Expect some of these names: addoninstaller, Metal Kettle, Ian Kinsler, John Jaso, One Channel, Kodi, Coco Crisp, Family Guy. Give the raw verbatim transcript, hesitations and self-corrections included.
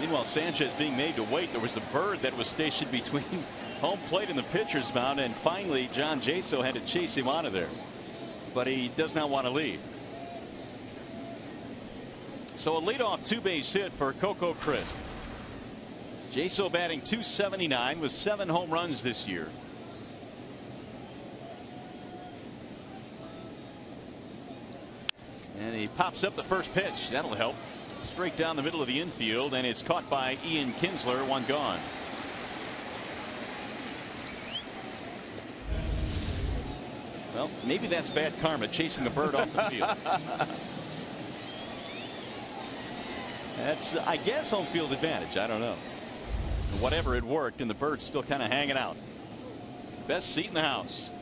Meanwhile, Sanchez being made to wait. There was a bird that was stationed between home plate and the pitcher's mound, and finally John Jaso had to chase him out of there, but he does not want to leave. So a leadoff two base hit for Coco Crisp. Jaso batting two seventy-nine with seven home runs this year. And he pops up the first pitch. That'll help. Straight down the middle of the infield, and it's caught by Ian Kinsler. One gone. Well, maybe that's bad karma, chasing a bird off the field. That's, I guess, home field advantage. I don't know. Whatever, it worked, and the bird's still kind of hanging out. Best seat in the house.